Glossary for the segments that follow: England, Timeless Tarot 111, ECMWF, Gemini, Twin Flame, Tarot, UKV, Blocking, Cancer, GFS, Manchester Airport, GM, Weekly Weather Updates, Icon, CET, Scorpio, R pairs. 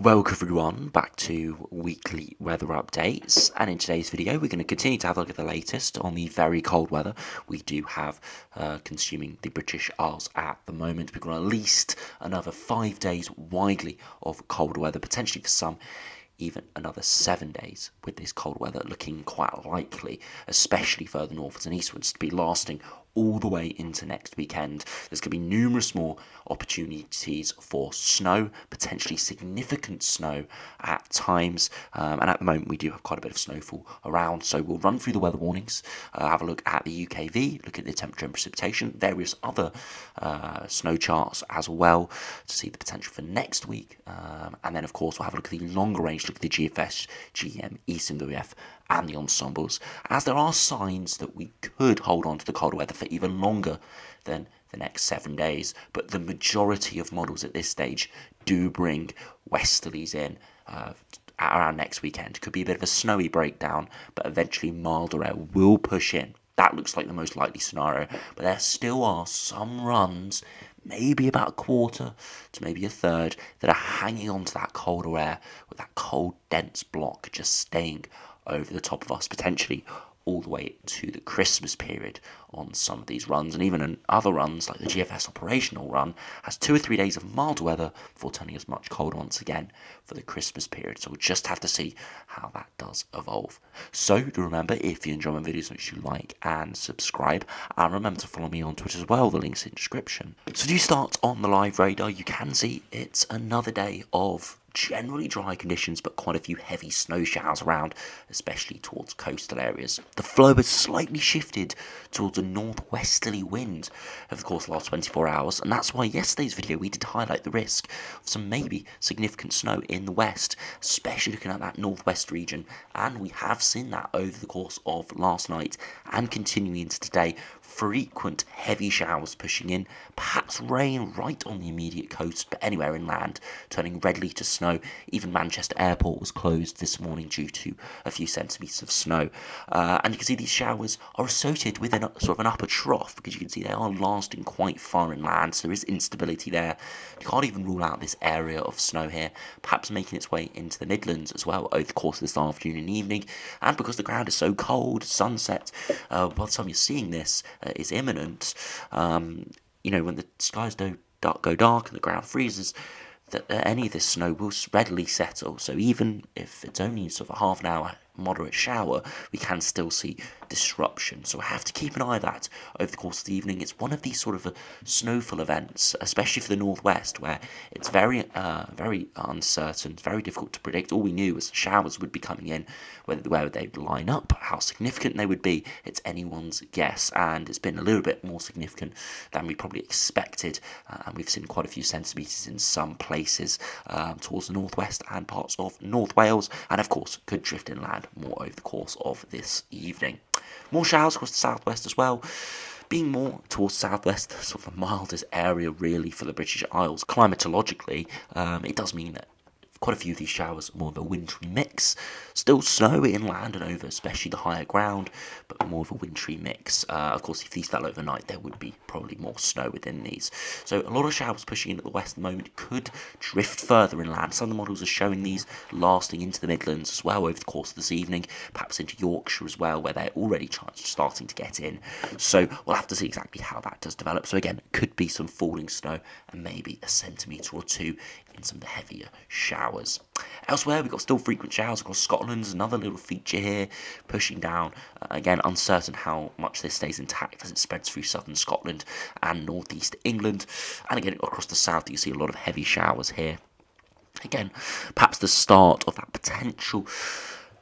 Welcome everyone back to Weekly Weather Updates, and in today's video we're going to continue to have a look at the latest on the very cold weather we do have consuming the British Isles at the moment. We've got at least another 5 days widely of cold weather, potentially for some even another 7 days with this cold weather looking quite likely, especially further northwards and eastwards, to be lasting all the way into next weekend. There's going to be numerous more opportunities for snow, potentially significant snow at times, and at the moment we do have quite a bit of snowfall around, so we'll run through the weather warnings, have a look at the UKV, look at the temperature and precipitation, various other snow charts as well to see the potential for next week, and then of course we'll have a look at the longer range, look at the GFS, GM, ECMWF and the ensembles, as there are signs that we could hold on to the cold weather for even longer than the next 7 days. But the majority of models at this stage do bring westerlies in around next weekend. Could be a bit of a snowy breakdown, but eventually milder air will push in. That looks like the most likely scenario, but there still are some runs, maybe about a quarter to maybe a third, that are hanging on to that colder air, with that cold dense block just staying over the top of us, potentially all the way to the Christmas period on some of these runs. And even in other runs, like the GFS operational run, has 2 or 3 days of mild weather before turning as much colder once again for the Christmas period. So we'll just have to see how that does evolve. So do remember, if you enjoy my videos, make sure you like and subscribe, and remember to follow me on Twitter as well, the link's in the description. So do start on the live radar. You can see it's another day of generally dry conditions, but quite a few heavy snow showers around, especially towards coastal areas. The flow has slightly shifted towards a northwesterly wind over the course of the last 24 hours, and that's why yesterday's video we did highlight the risk of some maybe significant snow in the west, especially looking at that northwest region, and we have seen that over the course of last night and continuing into today. Frequent heavy showers pushing in, perhaps rain right on the immediate coast, but anywhere inland turning redly to snow. Even Manchester Airport was closed this morning due to a few centimetres of snow, and you can see these showers are associated with sort of an upper trough, because you can see they are lasting quite far inland, so there is instability there. You can't even rule out this area of snow here, perhaps making its way into the Midlands as well over the course of this afternoon and evening. And because the ground is so cold, sunset, by the time you're seeing this, is imminent. You know, when the skies go dark and the ground freezes, that any of this snow will readily settle. So even if it's only sort of a half an hour moderate shower, we can still see disruption. So we have to keep an eye on that over the course of the evening. It's one of these sort of snowfall events, especially for the northwest, where it's very uncertain, very difficult to predict. All we knew was showers would be coming in. Where they'd line up, how significant they would be, it's anyone's guess. And it's been a little bit more significant than we probably expected, and we've seen quite a few centimetres in some places towards the northwest and parts of North Wales, and of course could drift inland more over the course of this evening. More showers across the southwest as well, being more towards southwest, sort of the mildest area really for the British Isles. Climatologically, it does mean that quite a few of these showers are more of a wintry mix. Still snow inland and over, especially the higher ground, but more of a wintry mix. Of course, if these fell overnight, there would be probably more snow within these. So a lot of showers pushing in at the west at the moment could drift further inland. Some of the models are showing these lasting into the Midlands as well over the course of this evening, perhaps into Yorkshire as well, where they're already starting to get in. So we'll have to see exactly how that does develop. So again, could be some falling snow and maybe a centimetre or two in some of the heavier showers. Elsewhere, we've got still frequent showers across Scotland. Another little feature here, pushing down. Again, uncertain how much this stays intact as it spreads through southern Scotland and northeast England. And again, across the south, you see a lot of heavy showers here. Again, perhaps the start of that potential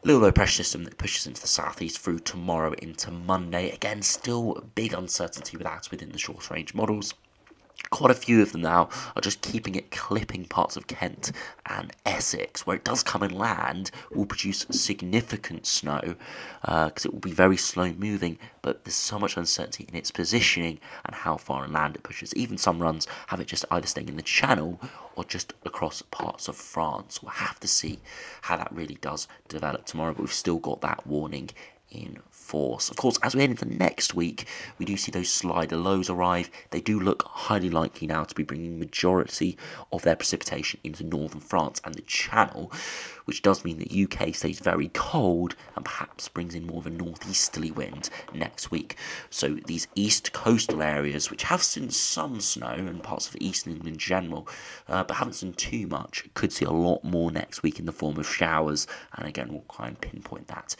little low pressure system that pushes into the southeast through tomorrow into Monday. Again, still a big uncertainty with that within the short range models. Quite a few of them now are just keeping it clipping parts of Kent and Essex, where it does come inland, will produce significant snow, because it will be very slow moving, but there's so much uncertainty in its positioning and how far inland it pushes. Even some runs have it just either staying in the channel or just across parts of France. We'll have to see how that really does develop tomorrow, but we've still got that warning in force. Of course, as we head into next week, we do see those slider lows arrive. They do look highly likely now to be bringing the majority of their precipitation into northern France and the Channel, which does mean that UK stays very cold and perhaps brings in more of a northeasterly wind next week. So these east coastal areas, which have seen some snow and parts of eastern England in general, but haven't seen too much, could see a lot more next week in the form of showers. And again, we'll try and pinpoint that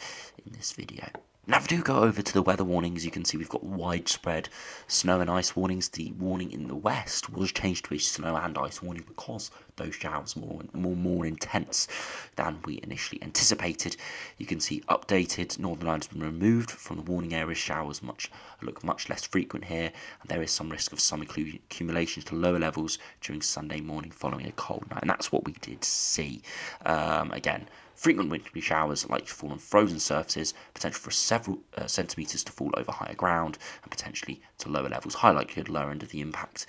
in this video. Now, if we do go over to the weather warnings, you can see we've got widespread snow and ice warnings. The warning in the west was changed to a snow and ice warning because those showers were more intense than we initially anticipated. You can see updated Northern Ireland has been removed from the warning area. Showers look much less frequent here, and there is some risk of some accumulations to lower levels during Sunday morning following a cold night, and that's what we did see. Again, frequent wintry showers like to fall on frozen surfaces, potential for several centimetres to fall over higher ground, and potentially to lower levels, high likelihood, lower end of the impact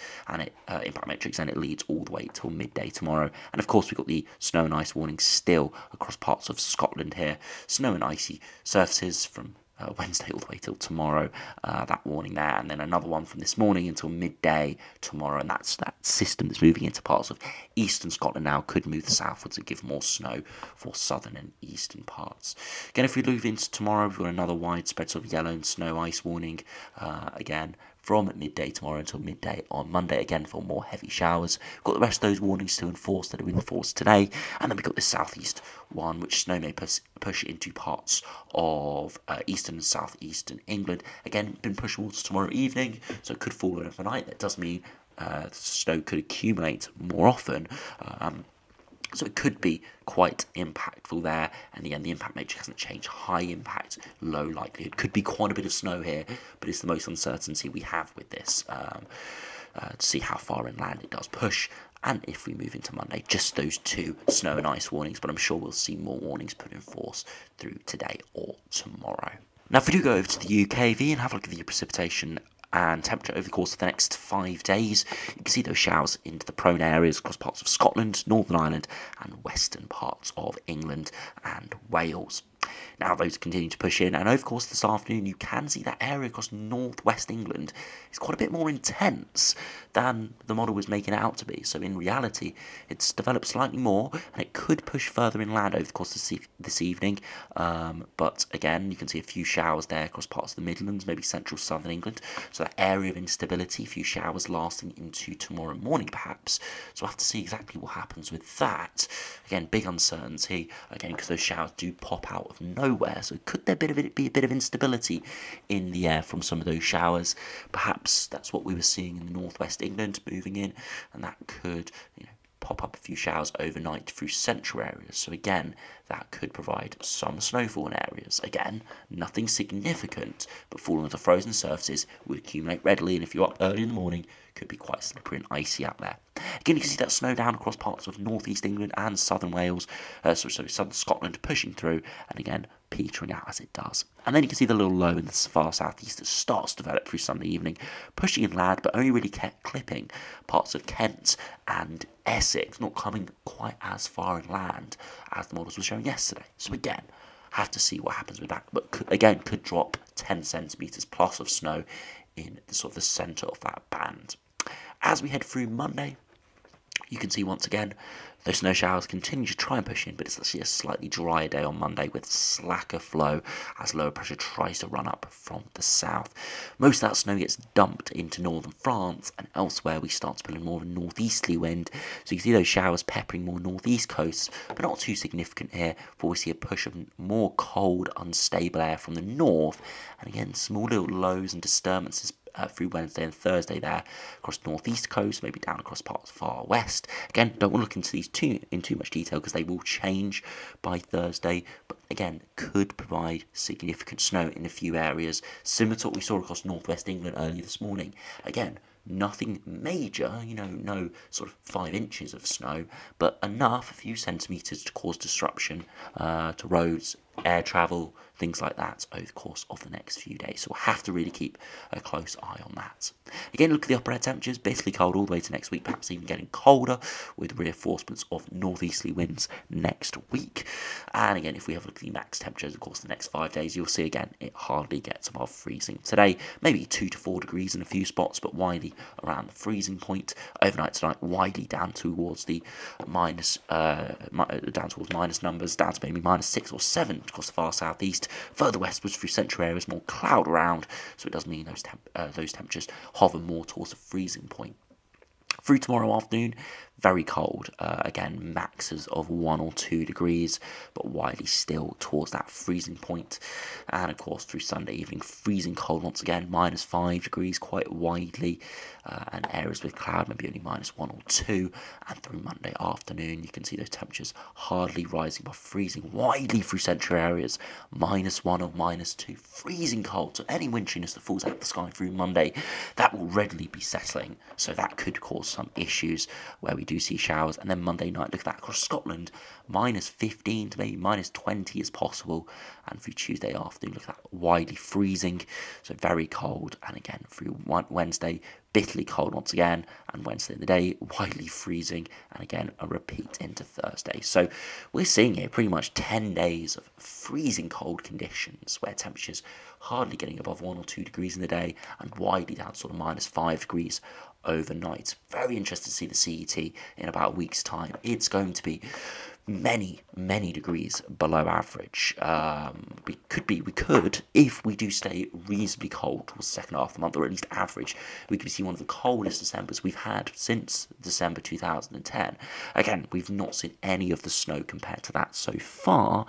metrics, and it leads all the way till midday tomorrow. And of course, we've got the snow and ice warning still across parts of Scotland here. Snow and icy surfaces from Wednesday all the way till tomorrow, that warning there, and then another one from this morning until midday tomorrow, and that's that system that's moving into parts of eastern Scotland now could move southwards and give more snow for southern and eastern parts. Again, if we move into tomorrow, we've got another widespread sort of yellow and snow ice warning, again, from midday tomorrow until midday on Monday, again for more heavy showers. We've got the rest of those warnings to enforce that are in force today, and then we've got this southeast one, which snow may push into parts of eastern and southeastern England. Again, been pushed towards tomorrow evening, so it could fall over for night. That does mean snow could accumulate more often. So it could be quite impactful there, and again, the impact matrix hasn't changed. High impact, low likelihood. Could be quite a bit of snow here, but it's the most uncertainty we have with this, to see how far inland it does push. And if we move into Monday, just those two snow and ice warnings, but I'm sure we'll see more warnings put in force through today or tomorrow. Now, if we do go over to the UKV and have a look at the precipitation and temperature over the course of the next 5 days, you can see those showers into the prone areas across parts of Scotland, Northern Ireland and western parts of England and Wales. Now those continue to push in, and over the course of this afternoon you can see that area across northwest England is quite a bit more intense than the model was making it out to be. So in reality it's developed slightly more, and it could push further inland over the course of this evening, but again you can see a few showers there across parts of the Midlands, maybe central southern England. So that area of instability, a few showers lasting into tomorrow morning perhaps, so we'll have to see exactly what happens with that. Again, big uncertainty again, because those showers do pop out of nowhere, so could there be a bit of instability in the air from some of those showers? Perhaps that's what we were seeing in the northwest England moving in, and that could, you know, pop up a few showers overnight through central areas. So again, that could provide some snowfall in areas. Again, nothing significant, but falling onto frozen surfaces would accumulate readily, and if you're up early in the morning, could be quite slippery and icy out there. Again, you can see that snow down across parts of northeast England and southern Wales, southern Scotland pushing through, and again petering out as it does. And then you can see the little low in the far southeast that starts to develop through Sunday evening, pushing inland, but only really kept clipping parts of Kent and Essex, not coming quite as far inland as the models were showing yesterday. So again, have to see what happens with that, but could drop 10 centimetres plus of snow in the sort of the centre of that band. As we head through Monday, you can see once again those snow showers continue to try and push in, but it's actually a slightly drier day on Monday with slacker flow as lower pressure tries to run up from the south. Most of that snow gets dumped into northern France, and elsewhere we start to build more of a northeasterly wind. So you can see those showers peppering more northeast coasts, but not too significant here, before we see a push of more cold, unstable air from the north. And again, small little lows and disturbances through Wednesday and Thursday there across northeast coast, maybe down across parts far west. Again, don't want to look into these in too much detail because they will change by Thursday, but again could provide significant snow in a few areas, similar to what we saw across northwest England early this morning. Again, nothing major, you know, no sort of 5 inches of snow, but enough, a few centimetres to cause disruption to roads air travel, things like that over the course of the next few days. So we'll have to really keep a close eye on that. Again, look at the upper air temperatures, bitterly cold all the way to next week, perhaps even getting colder with reinforcements of northeasterly winds next week. And again, if we have a look at the max temperatures, of course, the next 5 days, you'll see again, it hardly gets above freezing. Today, maybe 2 to 4 degrees in a few spots, but widely around the freezing point. Overnight tonight, widely down towards the minus numbers, down to maybe -6 or 7 across the far southeast. Further westwards through central areas, more cloud around, so it does mean those temperatures hover more towards the freezing point. Through tomorrow afternoon, very cold, again maxes of 1 or 2 degrees, but widely still towards that freezing point. And of course through Sunday evening, freezing cold once again, -5 degrees quite widely, and areas with cloud maybe only -1 or 2. And through Monday afternoon, you can see those temperatures hardly rising above freezing, widely through central areas, -1 or -2, freezing cold. So any windiness that falls out of the sky through Monday, that will readily be settling, so that could cause some issues where we do see showers. And then Monday night, look at that across Scotland, -15 to maybe -20 is possible. And through Tuesday afternoon, look at that, widely freezing, so very cold. And again through Wednesday, bitterly cold once again, and Wednesday in the day, widely freezing, and again a repeat into Thursday. So we're seeing here pretty much 10 days of freezing cold conditions, where temperatures hardly getting above 1 or 2 degrees in the day, and widely down sort of -5 degrees overnight. Very interested to see the CET in about a week's time. It's going to be many degrees below average. We could, if we do stay reasonably cold towards the second half of the month, or at least average, we could see one of the coldest Decembers we've had since December 2010. Again, we've not seen any of the snow compared to that so far,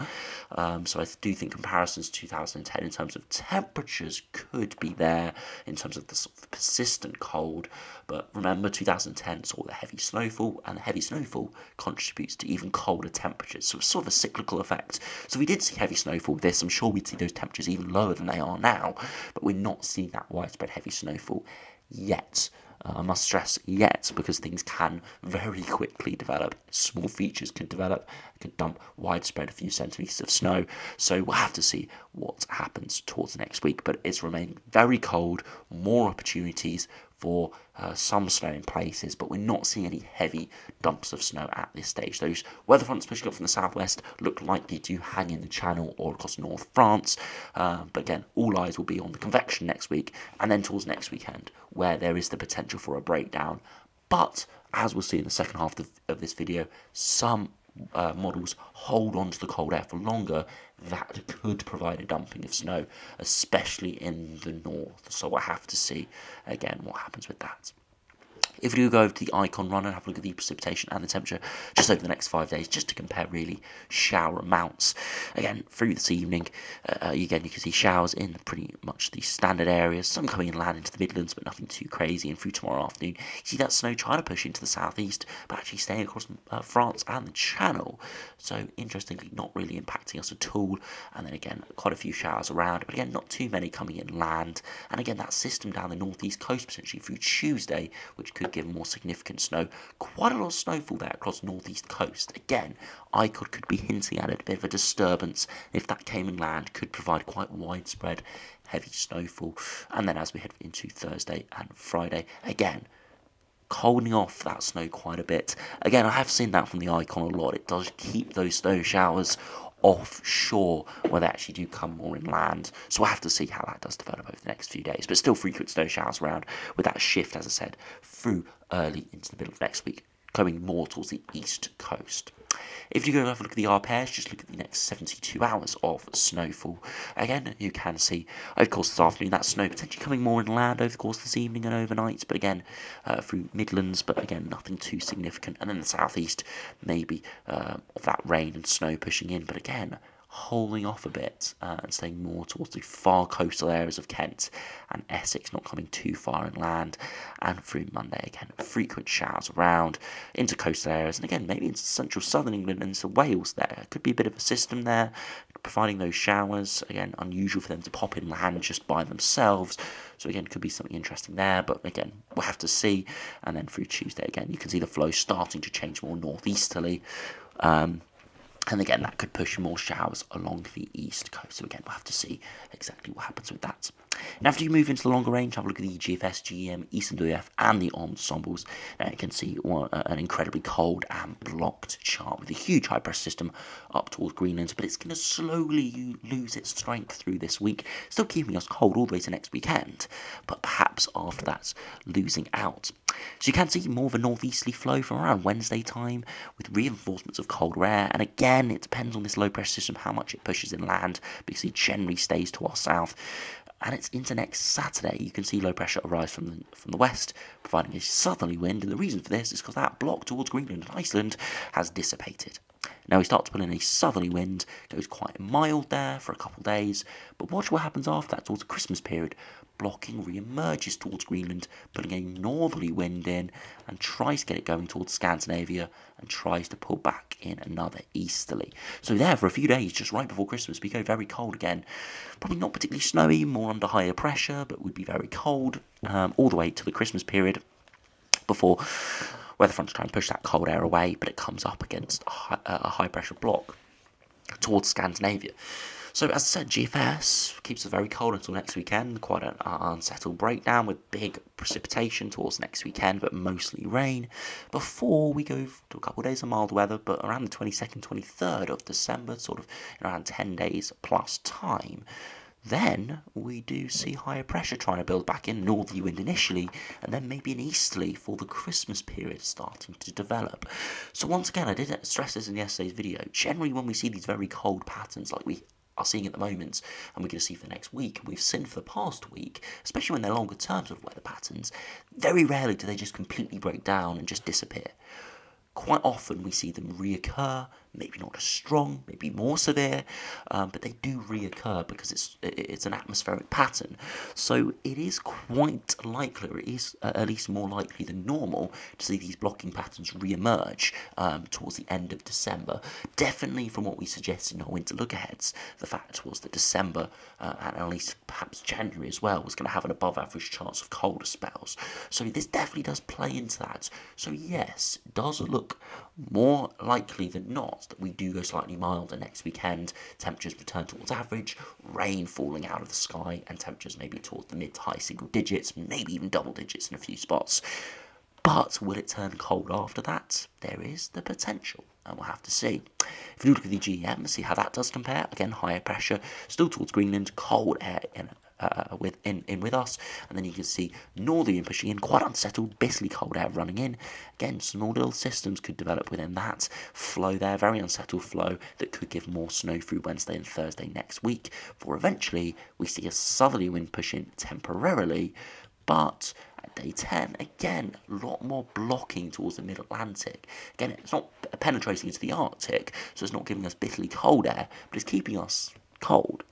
so I do think comparisons to 2010 in terms of temperatures could be there in terms of the sort of persistent cold. But remember, 2010 saw the heavy snowfall, and the heavy snowfall contributes to even colder temperatures, so it's sort of a cyclical effect. So we did see heavy snowfall with this. I'm sure we'd see those temperatures even lower than they are now, but we're not seeing that widespread heavy snowfall yet. I must stress yet, because things can very quickly develop. Small features could develop, could dump widespread a few centimetres of snow. So we'll have to see what happens towards next week, but it's remaining very cold, more opportunities for some snow in places, but we're not seeing any heavy dumps of snow at this stage. Those weather fronts pushing up from the southwest look likely to hang in the channel or across north France, but again, all eyes will be on the convection next week, and then towards next weekend, where there is the potential for a breakdown. But as we'll see in the second half of this video, some models hold on to the cold air for longer. That could provide a dumping of snow, especially in the north. So we'll have to see again what happens with that. If we do go over to the Icon run and have a look at the precipitation and the temperature just over the next 5 days, just to compare really shower amounts. Again, through this evening, again, you can see showers in pretty much the standard areas, some coming inland into the Midlands, but nothing too crazy. And through tomorrow afternoon, you see that snow trying to push into the southeast, but actually staying across France and the Channel. So, interestingly, not really impacting us at all. And then again, quite a few showers around, but again, not too many coming inland. And again, that system down the northeast coast, potentially through Tuesday, which could give more significant snow. Quite a lot of snowfall there across northeast coast. Again, Icon could be hinting at a bit of a disturbance. If that came inland, could provide quite widespread heavy snowfall. And then as we head into Thursday and Friday, again, holding off that snow quite a bit. Again, I have seen that from the Icon a lot. It does keep those snow showers offshore, where they actually do come more inland. So we'll have to see how that does develop over the next few days, but still frequent snow showers around, with that shift, as I said, through early into the middle of next week, coming more towards the east coast. If you go and have a look at the R pairs, just look at the next 72 hours of snowfall. Again, you can see, of course, this afternoon, that snow potentially coming more inland over the course of this evening and overnight, but again, through Midlands, but again, nothing too significant. And then the southeast, maybe of that rain and snow pushing in, but again, holding off a bit and staying more towards the far coastal areas of Kent and Essex, not coming too far inland. And through Monday, again, frequent showers around into coastal areas, and again, maybe into central southern England and into Wales there. Could be a bit of a system there, providing those showers. Again, unusual for them to pop inland just by themselves. So again, could be something interesting there, but again, we'll have to see. And then through Tuesday, again, you can see the flow starting to change more northeasterly. and again that could push more showers along the east coast. So again, we'll have to see exactly what happens with that. And after you move into the longer range, have a look at the GFS, GM, ECMWF and the ensembles. Now you can see an incredibly cold and blocked chart with a huge high pressure system up towards Greenland, but it's going to slowly lose its strength through this week, still keeping us cold all the way to next weekend, but perhaps after that's losing out. So you can see more of a northeasterly flow from around Wednesday time with reinforcements of colder air, and again it depends on this low pressure system how much it pushes inland, because it generally stays to our south. And it's into next Saturday. You can see low pressure arise from the west, providing a southerly wind, and the reason for this is because that block towards Greenland and Iceland has dissipated. Now we start to pull in a southerly wind, goes quite mild there for a couple of days, but watch what happens after that towards the Christmas period. Blocking re-emerges towards Greenland, putting a northerly wind in, and tries to get it going towards Scandinavia, and tries to pull back in another easterly. So there for a few days, just right before Christmas, we go very cold again. Probably not particularly snowy, more under higher pressure, but would be very cold all the way to the Christmas period before weather fronts try and push that cold air away, but it comes up against a high pressure block towards Scandinavia. So as I said, GFS keeps us very cold until next weekend, quite an unsettled breakdown with big precipitation towards next weekend, but mostly rain, before we go to a couple of days of mild weather, but around the 22nd, 23rd of December, sort of in around 10 days plus time, then we do see higher pressure trying to build back in, northerly wind initially, and then maybe an easterly for the Christmas period starting to develop. So once again, I did stress this in yesterday's video, generally when we see these very cold patterns like we are seeing at the moment, and we're going to see for the next week, and we've seen for the past week, especially when they're longer terms of weather patterns, very rarely do they just completely break down and just disappear. Quite often we see them reoccur, maybe not as strong, maybe more severe, but they do reoccur because it's an atmospheric pattern. So it is quite likely, or it is at least more likely than normal, to see these blocking patterns re-emerge towards the end of December. Definitely from what we suggested in our winter look-aheads, the fact was that December, and at least perhaps January as well, was going to have an above-average chance of colder spells. So this definitely does play into that. So yes, it does look more likely than not that we do go slightly milder next weekend, temperatures return towards average, rain falling out of the sky, and temperatures maybe towards the mid to high single digits, maybe even double digits in a few spots. But will it turn cold after that? There is the potential, and we'll have to see. If you look at the GM, see how that does compare. Again, higher pressure, still towards Greenland, cold air with us, and then you can see northern pushing in, quite unsettled, bitterly cold air running in. Again, small little systems could develop within that flow there, very unsettled flow that could give more snow through Wednesday and Thursday next week, for eventually we see a southerly wind push in temporarily, but at day 10, again, a lot more blocking towards the mid-Atlantic. Again, it's not penetrating into the Arctic, so it's not giving us bitterly cold air, but it's keeping us cold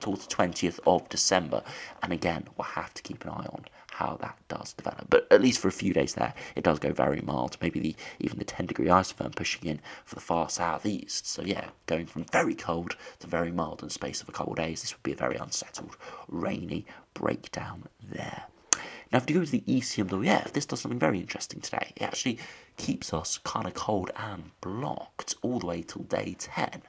towards the 20th of December, and again we'll have to keep an eye on how that does develop, but at least for a few days there it does go very mild, maybe even the 10-degree isotherm pushing in for the far southeast. So yeah, going from very cold to very mild in the space of a couple of days, this would be a very unsettled, rainy breakdown there. Now if you go to the ECMWF, this does something very interesting today. It actually keeps us kind of cold and blocked all the way till day 10.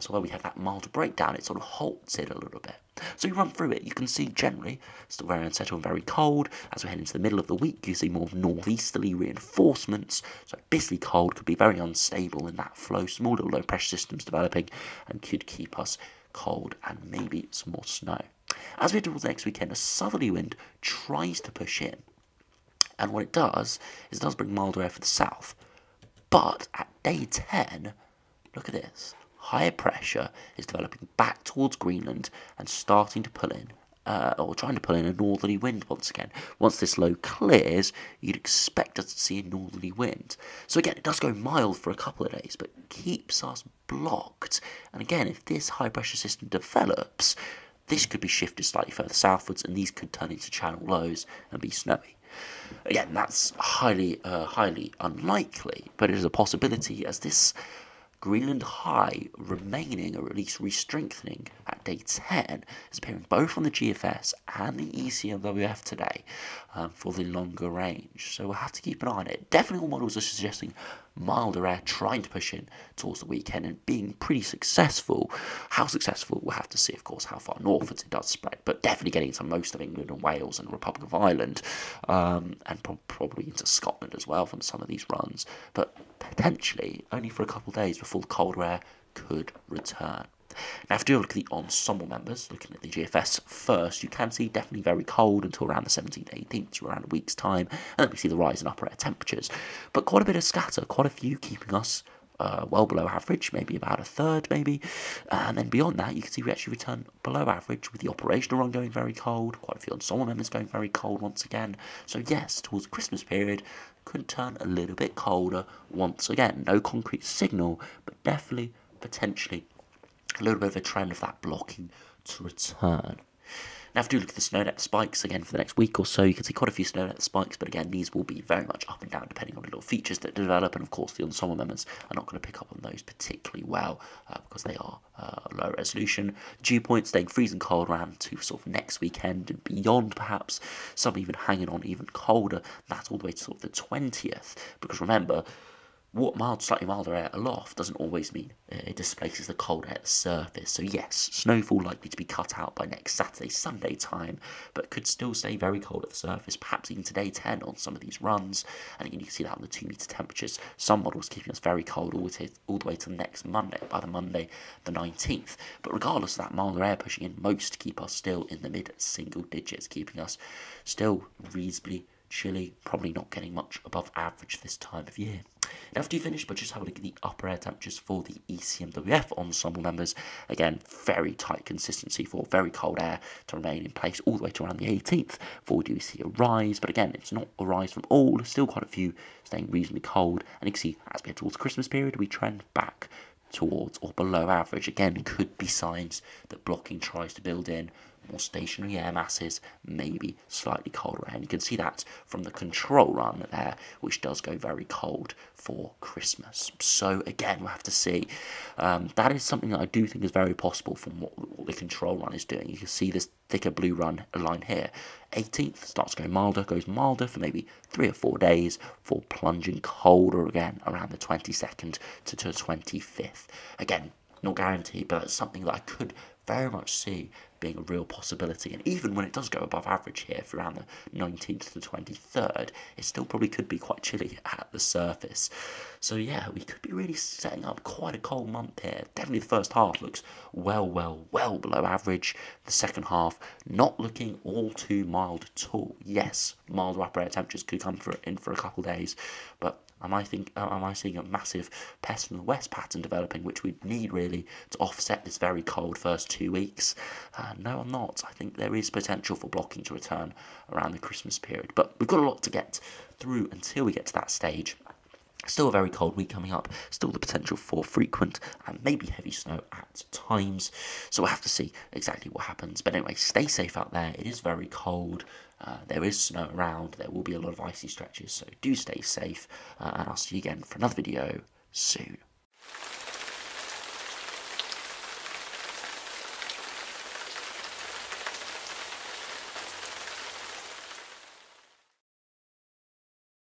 So where we have that milder breakdown, it sort of halts it a little bit. So you run through it, you can see generally still very unsettled and very cold. As we head into the middle of the week, you see more northeasterly reinforcements. So bitterly cold, could be very unstable in that flow, small little low pressure systems developing, and could keep us cold and maybe some more snow. As we head towards next weekend, a southerly wind tries to push in, and what it does is it does bring milder air for the south, but at day 10, look at this, higher pressure is developing back towards Greenland and starting to pull in, or trying to pull in a northerly wind once again. Once this low clears, you'd expect us to see a northerly wind. So again, it does go mild for a couple of days, but keeps us blocked, and again, if this high pressure system develops, this could be shifted slightly further southwards, and these could turn into channel lows and be snowy. Again, that's highly unlikely, but it is a possibility, as this Greenland high remaining, or at least re-strengthening at day 10, is appearing both on the GFS and the ECMWF today for the longer range. So we'll have to keep an eye on it. Definitely all models are suggesting milder air trying to push in towards the weekend and being pretty successful. How successful, we'll have to see, of course, how far northwards it does spread, but definitely getting into most of England and Wales and the Republic of Ireland, and probably into Scotland as well from some of these runs, but potentially only for a couple of days before the colder air could return. Now, if we do look at the ensemble members, looking at the GFS first, you can see definitely very cold until around the 17th, 18th, so around a week's time, and then we see the rise in upper air temperatures. But quite a bit of scatter, quite a few keeping us well below average, maybe about a third, maybe. And then beyond that, you can see we actually return below average with the operational run going very cold, quite a few ensemble members going very cold once again. So yes, towards the Christmas period, could turn a little bit colder once again. No concrete signal, but definitely, potentially, a little bit of a trend of that blocking to return. Now, if you do look at the snow net spikes again for the next week or so, you can see quite a few snow net spikes, but again, these will be very much up and down depending on the little features that develop, and of course the ensemble members are not going to pick up on those particularly well because they are low resolution. Dew point staying freezing cold around to sort of next weekend and beyond, perhaps some even hanging on even colder, that's all the way to sort of the 20th, because remember, slightly milder air aloft doesn't always mean it displaces the cold air at the surface. So yes, snowfall likely to be cut out by next Saturday, Sunday time, but could still stay very cold at the surface, perhaps even today 10 on some of these runs. And again, you can see that on the 2 metre temperatures. Some models keeping us very cold all the way to the next Monday, by the Monday the 19th. But regardless of that milder air pushing in, most keep us still in the mid-single digits, keeping us still reasonably chilly, probably not getting much above average this time of year. Now, after you finish, but just have a look at the upper air temperatures for the ECMWF ensemble members. Again, very tight consistency for very cold air to remain in place all the way to around the 18th before we do see a rise. But again, it's not a rise from all, still quite a few staying reasonably cold. And you can see as we head towards the Christmas period, we trend back towards or below average. Again, could be signs that blocking tries to build in more stationary air masses, maybe slightly colder air. And you can see that from the control run there, which does go very cold for Christmas. So again, we'll have to see. That is something that I do think is very possible from what the control run is doing. You can see this thicker blue run line here. 18th starts going milder, goes milder for maybe 3 or 4 days before plunging colder again around the 22nd to the 25th. Again, not guaranteed, but that's something that I could very much see being a real possibility. And even when it does go above average here for around the 19th to the 23rd, it still probably could be quite chilly at the surface. So yeah, we could be really setting up quite a cold month here. Definitely the first half looks well below average. The second half not looking all too mild at all. Yes, milder upper air temperatures could come in for a couple of days, but am I seeing a massive pest from the west pattern developing, which we need really to offset this very cold first 2 weeks? No, I'm not. I think there is potential for blocking to return around the Christmas period, but we've got a lot to get through until we get to that stage. Still a very cold week coming up, still the potential for frequent and maybe heavy snow at times, so we'll have to see exactly what happens. But anyway, stay safe out there. It is very cold, there is snow around, there will be a lot of icy stretches, so do stay safe, and I'll see you again for another video soon.